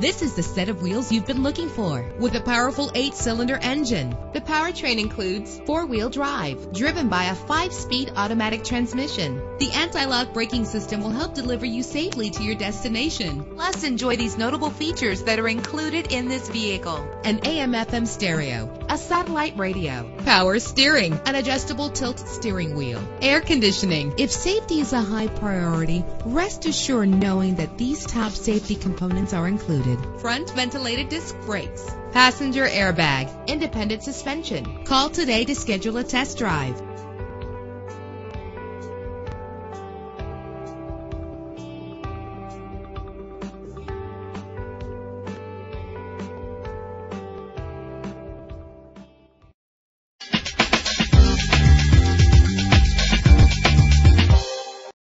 This is the set of wheels you've been looking for with a powerful 8-cylinder engine. The powertrain includes 4-wheel drive driven by a 5-speed automatic transmission. The anti-lock braking system will help deliver you safely to your destination. Plus, enjoy these notable features that are included in this vehicle: an AM/FM stereo, a satellite radio, power steering, an adjustable tilt steering wheel, air conditioning. If safety is a high priority, rest assured knowing that these top safety components are included: front ventilated disc brakes, passenger airbag, independent suspension. Call today to schedule a test drive.